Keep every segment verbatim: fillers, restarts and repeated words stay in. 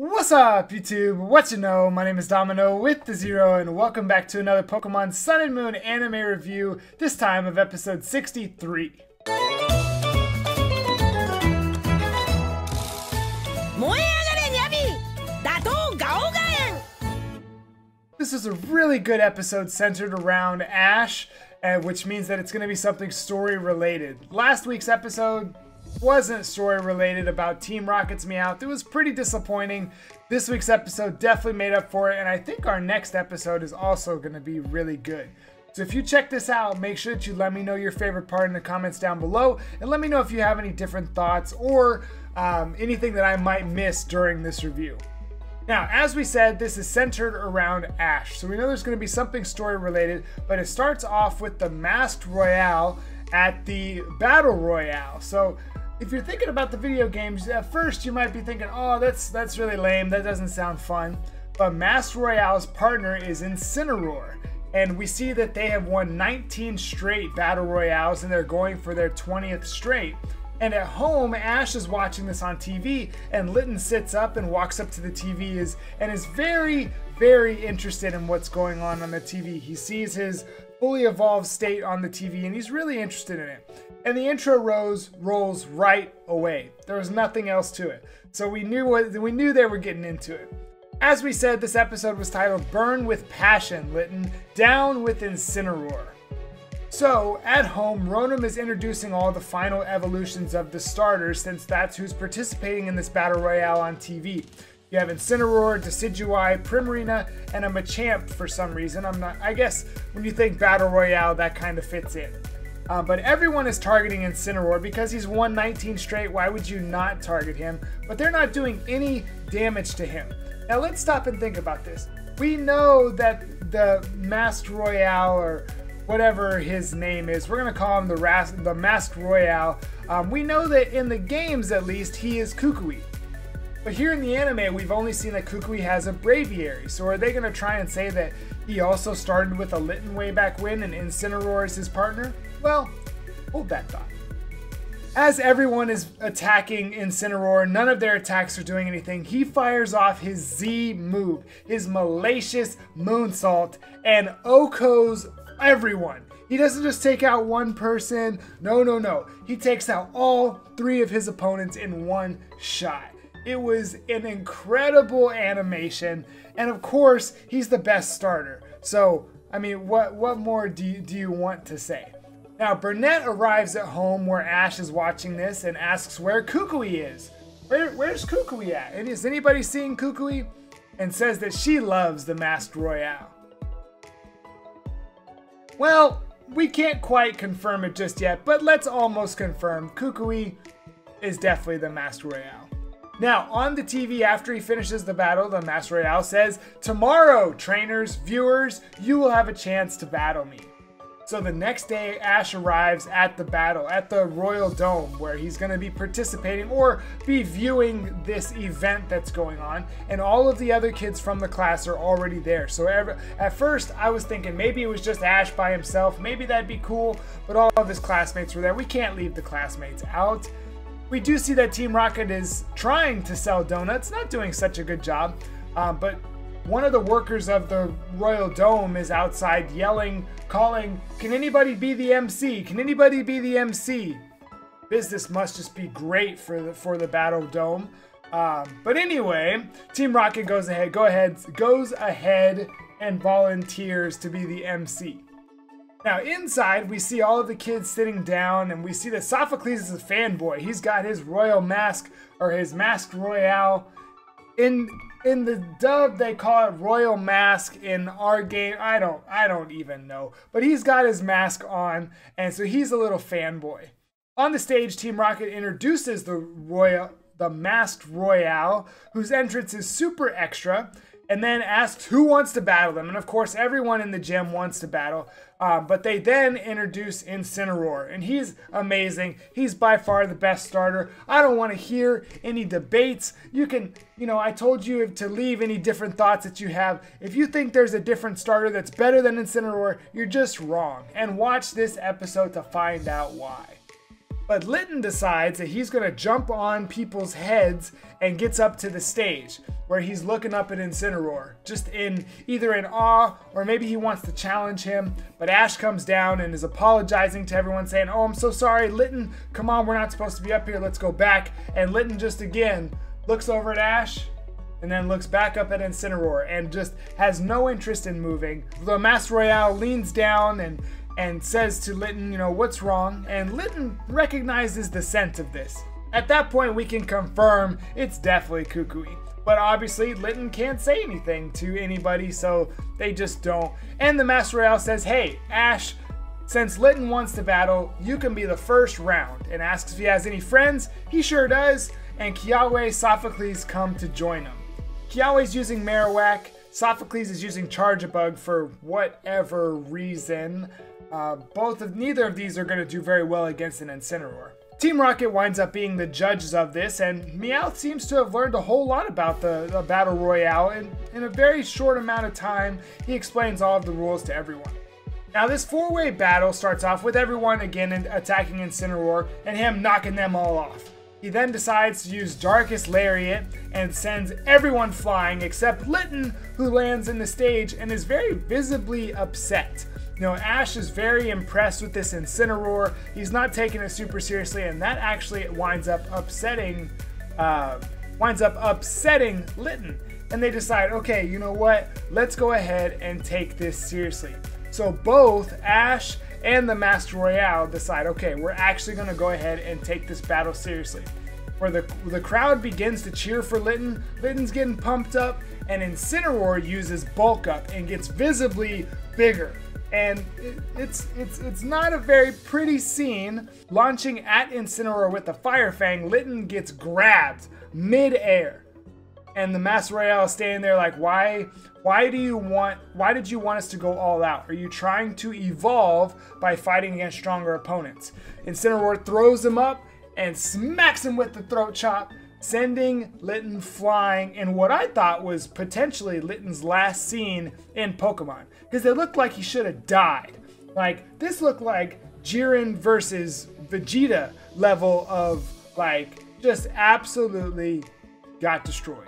What's up, YouTube? What you know? My name is Domino with the Zero, and welcome back to another Pokemon Sun and Moon anime review, this time of episode sixty-three. This is a really good episode centered around Ash, uh, which means that it's going to be something story-related. Last week's episode wasn't story related about Team Rocket's Meowth. It was pretty disappointing. This week's episode definitely made up for it, and I think our next episode is also going to be really good. So if you check this out, make sure that you let me know your favorite part in the comments down below, and let me know if you have any different thoughts or um, anything that I might miss during this review. Now, as we said, this is centered around Ash, so we know there's going to be something story related, but it starts off with the Masked Royal at the Battle Royale. So if you're thinking about the video games, at first you might be thinking, oh, that's that's really lame, that doesn't sound fun. But Masked Royale's partner is Incineroar, and we see that they have won nineteen straight Battle Royales, and they're going for their twentieth straight. And at home, Ash is watching this on T V, and Litten sits up and walks up to the T V is, and is very, very interested in what's going on on the T V. He sees his fully evolved state on the T V, and he's really interested in it. And the intro rose rolls right away. There was nothing else to it, so we knew what we knew they were getting into it. As we said, this episode was titled "Burn with Passion, Litten, Down with Incineroar." So at home, Rotom is introducing all the final evolutions of the starters, since that's who's participating in this battle royale on T V. You have Incineroar, Decidueye, Primarina, and a Machamp for some reason. I'm not. I guess when you think battle royale, that kind of fits in. Uh, but everyone is targeting Incineroar because he's won nineteen straight. Why would you not target him? But they're not doing any damage to him. Now let's stop and think about this. We know that the Masked Royale, or whatever his name is, we're gonna call him the, Ras the Masked Royale. Um, we know that in the games, at least, he is Kukui. But here in the anime, we've only seen that Kukui has a Braviary. So are they gonna try and say that he also started with a Litten way back when, and Incineroar is his partner? Well, hold that thought. As everyone is attacking Incineroar, none of their attacks are doing anything. He fires off his Z move, his malicious moonsault, and Oko's everyone. He doesn't just take out one person. No, no, no. He takes out all three of his opponents in one shot. It was an incredible animation. And of course, he's the best starter. So, I mean, what, what more do you, do you want to say? Now, Burnett arrives at home where Ash is watching this and asks where Kukui is. Where, where's Kukui at? And is anybody seeing Kukui? And says that she loves the Masked Royale. Well, we can't quite confirm it just yet, but let's almost confirm. Kukui is definitely the Masked Royale. Now, on the T V after he finishes the battle, the Masked Royale says, "Tomorrow, trainers, viewers, you will have a chance to battle me." So the next day, Ash arrives at the battle, at the Royal Dome, where he's going to be participating or be viewing this event that's going on. And all of the other kids from the class are already there. So ever, at first, I was thinking maybe it was just Ash by himself. Maybe that'd be cool. But all of his classmates were there. We can't leave the classmates out. We do see that Team Rocket is trying to sell donuts, not doing such a good job. Um, but one of the workers of the Royal Dome is outside yelling, calling, "Can anybody be the M C? Can anybody be the M C?" Business must just be great for the for the Battle Dome. Um, but anyway, Team Rocket goes ahead, go ahead, goes ahead and volunteers to be the M C. Now inside, we see all of the kids sitting down, and we see that Sophocles is a fanboy. He's got his royal mask, or his Masked Royale. In in the dub, they call it Royal Mask. In our game, I don't I don't even know. But he's got his mask on, and so he's a little fanboy. On the stage, Team Rocket introduces the Royal the Masked Royale, whose entrance is super extra, and then asks who wants to battle them. And of course, everyone in the gym wants to battle. Um, but they then introduce Incineroar, and he's amazing. He's by far the best starter. I don't want to hear any debates. You can, you know, I told you to leave any different thoughts that you have. If you think there's a different starter that's better than Incineroar, you're just wrong. And watch this episode to find out why. But Litten decides that he's gonna jump on people's heads and gets up to the stage where he's looking up at Incineroar, just in either in awe or maybe he wants to challenge him. But Ash comes down and is apologizing to everyone saying, "Oh, I'm so sorry, Litten, come on, we're not supposed to be up here, let's go back." And Litten just again looks over at Ash and then looks back up at Incineroar and just has no interest in moving. The Masked Royal leans down and and says to Litten, you know, what's wrong? And Litten recognizes the sense of this. At that point, we can confirm it's definitely Kukui. But obviously, Litten can't say anything to anybody, so they just don't. And the Masked Royal says, hey, Ash, since Litten wants to battle, you can be the first round, and asks if he has any friends. He sure does, and Kiawe, Sophocles come to join him. Kiawe's using Marowak, Sophocles is using Charjabug for whatever reason. Uh, both of neither of these are going to do very well against an Incineroar. Team Rocket winds up being the judges of this, and Meowth seems to have learned a whole lot about the, the Battle Royale in, in a very short amount of time. He explains all of the rules to everyone. Now this four-way battle starts off with everyone again attacking Incineroar and him knocking them all off. He then decides to use Darkest Lariat and sends everyone flying except Litten, who lands in the stage and is very visibly upset. You know, Ash is very impressed with this Incineroar. He's not taking it super seriously, and that actually winds up upsetting, uh, winds up upsetting Litten. And they decide, okay, you know what? Let's go ahead and take this seriously. So both Ash and the Masked Royal decide, okay, we're actually going to go ahead and take this battle seriously. Where the the crowd begins to cheer for Litten. Litten's getting pumped up, and Incineroar uses Bulk Up and gets visibly bigger. And it, it's it's it's not a very pretty scene. Launching at Incineroar with the Fire Fang, Litten gets grabbed mid-air, and the Masked Royal is standing there like, why why do you want why did you want us to go all out? Are you trying to evolve by fighting against stronger opponents? Incineroar throws him up and smacks him with the Throat Chop, sending Litten flying in what I thought was potentially Litten's last scene in Pokemon. Because it looked like he should have died. Like, this looked like Jiren versus Vegeta level of, like, just absolutely got destroyed.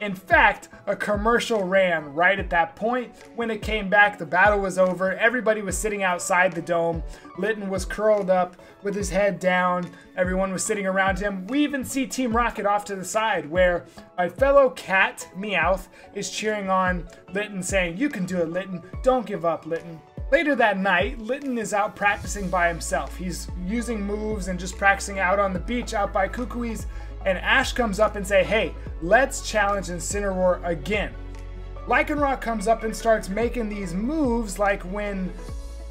In fact, a commercial ran right at that point. When it came back, the battle was over. Everybody was sitting outside the dome. Litten was curled up with his head down. Everyone was sitting around him. We even see Team Rocket off to the side where a fellow cat, Meowth, is cheering on Litten saying, you can do it, Litten. Don't give up, Litten. Later that night, Litten is out practicing by himself. He's using moves and just practicing out on the beach out by Kukui's. And Ash comes up and say, hey, let's challenge Incineroar again. Lycanroc comes up and starts making these moves like when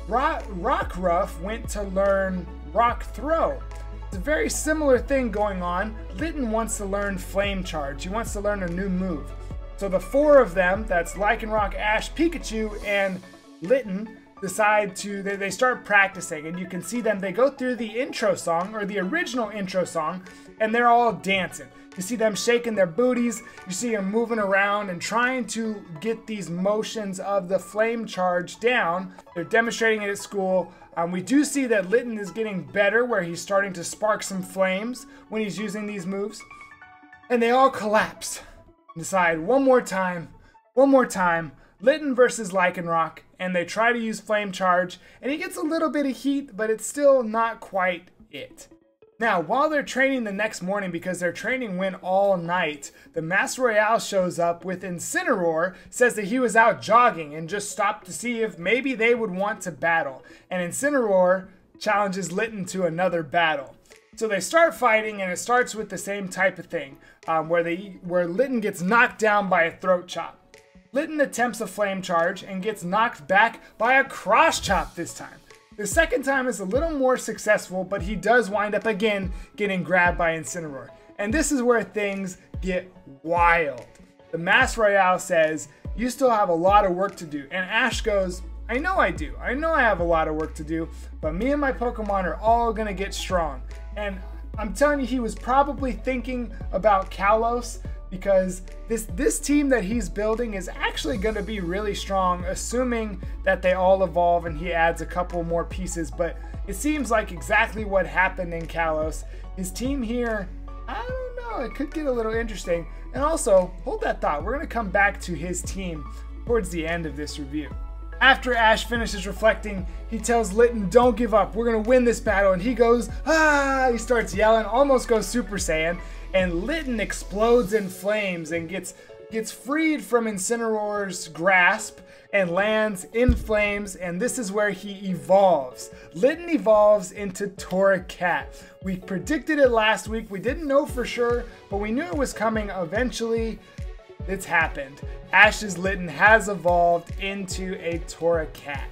Rock Rockruff went to learn Rock Throw. It's a very similar thing going on. Litten wants to learn Flame Charge. He wants to learn a new move. So the four of them, that's Lycanroc, Ash, Pikachu, and Litten, decide to, they, they start practicing, and you can see them, they go through the intro song, or the original intro song, and they're all dancing. You see them shaking their booties, you see them moving around and trying to get these motions of the Flame Charge down. They're demonstrating it at school. Um, we do see that Litten is getting better, where he's starting to spark some flames when he's using these moves. And they all collapse and decide, one more time, one more time, Litten versus Lycanroc, and they try to use Flame Charge, and he gets a little bit of heat, but it's still not quite it. Now, while they're training the next morning, because their training went all night, the Masked Royal shows up with Incineroar, says that he was out jogging and just stopped to see if maybe they would want to battle. And Incineroar challenges Litten to another battle. So they start fighting, and it starts with the same type of thing, um, where, they, where Litten gets knocked down by a Throat Chop. Litten attempts a Flame Charge and gets knocked back by a Cross Chop this time. The second time is a little more successful, but he does wind up again getting grabbed by Incineroar. And this is where things get wild. The Masked Royal says, you still have a lot of work to do. And Ash goes, I know I do. I know I have a lot of work to do, but me and my Pokemon are all going to get strong. And I'm telling you, he was probably thinking about Kalos, because this this team that he's building is actually going to be really strong, assuming that they all evolve and he adds a couple more pieces. But it seems like exactly what happened in Kalos. His team here, I don't know, it could get a little interesting. And also, hold that thought, we're going to come back to his team towards the end of this review. After Ash finishes reflecting, he tells Litten, don't give up, we're going to win this battle. And he goes, ah, he starts yelling, almost goes Super Saiyan. And Litten explodes in flames and gets gets freed from Incineroar's grasp and lands in flames, and this is where he evolves. Litten evolves into Torracat. We predicted it last week, we didn't know for sure, but we knew it was coming eventually. It's happened. Ash's Litten has evolved into a Torracat.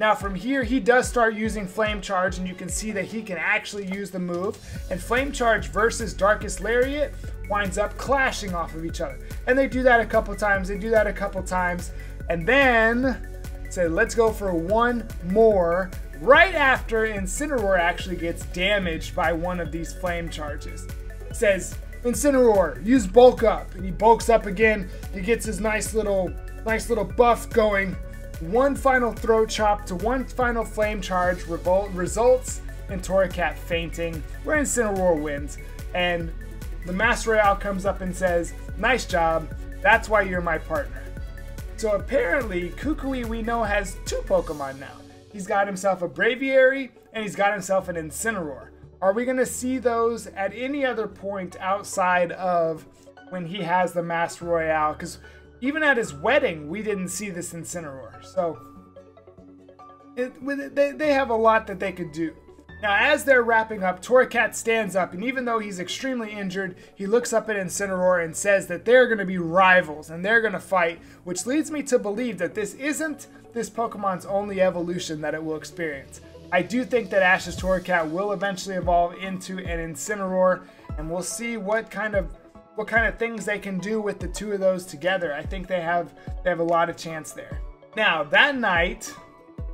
Now from here, he does start using Flame Charge, and you can see that he can actually use the move. And Flame Charge versus Darkest Lariat winds up clashing off of each other. And they do that a couple times, they do that a couple times, and then say, let's go for one more, right after Incineroar actually gets damaged by one of these Flame Charges. It says, Incineroar, use Bulk Up, and he bulks up again. He gets his nice little, nice little buff going. One final Throat Chop to one final Flame Charge revolt results in Torracat fainting, where Incineroar wins. And the Masked Royal comes up and says, nice job, that's why you're my partner. So apparently, Kukui, we know, has two Pokemon now. He's got himself a Braviary, and he's got himself an Incineroar. Are we going to see those at any other point outside of when he has the Masked Royal? Because even at his wedding, we didn't see this Incineroar. So it, they, they have a lot that they could do. Now, as they're wrapping up, Torracat stands up, and even though he's extremely injured, he looks up at Incineroar and says that they're going to be rivals, and they're going to fight, which leads me to believe that this isn't this Pokemon's only evolution that it will experience. I do think that Ash's Torracat will eventually evolve into an Incineroar, and we'll see what kind of what kind of things they can do with the two of those together. I think they have they have a lot of chance there. Now that night,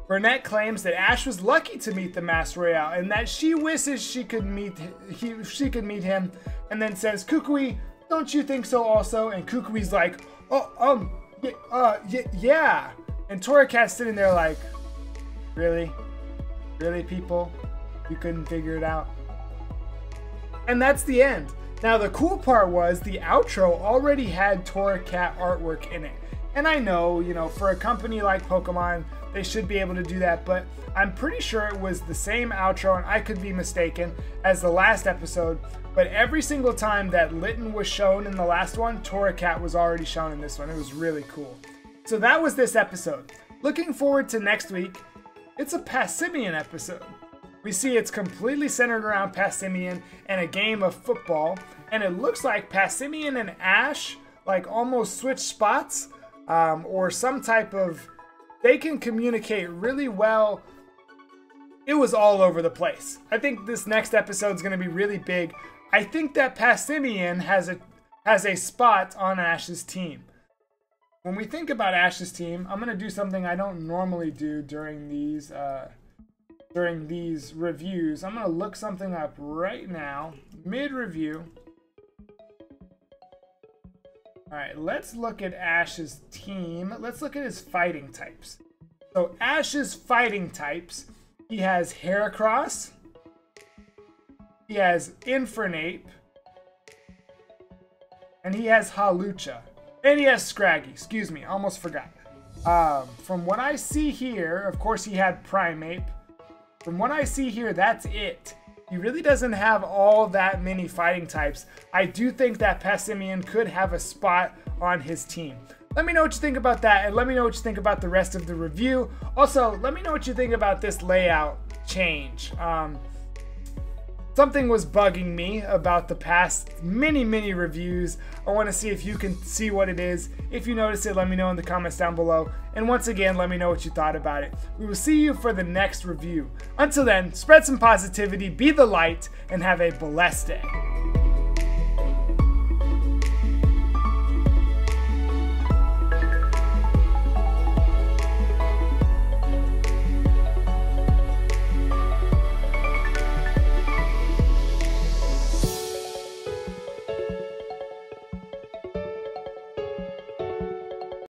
Burnett claims that Ash was lucky to meet the Masked Royal and that she wishes she could meet he, she could meet him, and then says, "Kukui, don't you think so also?" And Kukui's like, "Oh, um, yeah, uh, yeah." And Torracat's sitting there like, "Really?" Really, people? You couldn't figure it out? And that's the end. Now, the cool part was the outro already had Torracat artwork in it. And I know, you know, for a company like Pokemon, they should be able to do that, but I'm pretty sure it was the same outro, and I could be mistaken, as the last episode, but every single time that Litten was shown in the last one, Torracat was already shown in this one. It was really cool. So that was this episode. Looking forward to next week. It's a Passimian episode. We see it's completely centered around Passimian and a game of football, and it looks like Passimian and Ash like almost switch spots, um, or some type of, they can communicate really well. It was all over the place. I think this next episode is going to be really big. I think that Passimian has a, has a spot on Ash's team. When we think about Ash's team, I'm going to do something I don't normally do during these uh, during these reviews. I'm going to look something up right now, mid-review. All right, let's look at Ash's team. Let's look at his fighting types. So Ash's fighting types, he has Heracross, he has Infernape, and he has Halucha. And he has Scraggy, excuse me, almost forgot. Um, from what I see here, of course he had Primeape. From what I see here, that's it. He really doesn't have all that many fighting types. I do think that Passimian could have a spot on his team. Let me know what you think about that, and let me know what you think about the rest of the review. Also, let me know what you think about this layout change. Um, Something was bugging me about the past many, many reviews. I want to see if you can see what it is. If you notice it, let me know in the comments down below. And once again, let me know what you thought about it. We will see you for the next review. Until then, spread some positivity, be the light, and have a blessed day.